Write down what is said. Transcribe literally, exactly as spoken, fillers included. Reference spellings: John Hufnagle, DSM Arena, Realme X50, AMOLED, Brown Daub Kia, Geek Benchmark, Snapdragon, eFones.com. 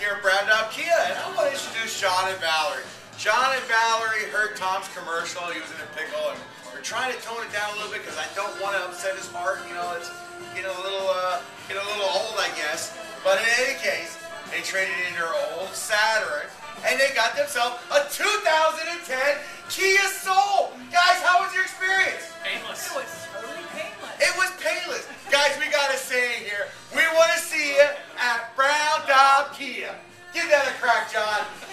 here at Brown Daub Kia, and I want to introduce John and Valerie. John and Valerie heard Tom's commercial. He was in a pickle, and we're trying to tone it down a little bit because I don't want to upset his heart. You know, it's getting a little, uh, getting a little old, I guess. But in any case, they traded in their old Saturn, and they got themselves a two thousand ten Kia Soul. Guys, how was your experience? Painless. It was totally painless. It was painless, guys. We got a saying here. We want to see you at Brown Daub Kia. Give that a crack, John.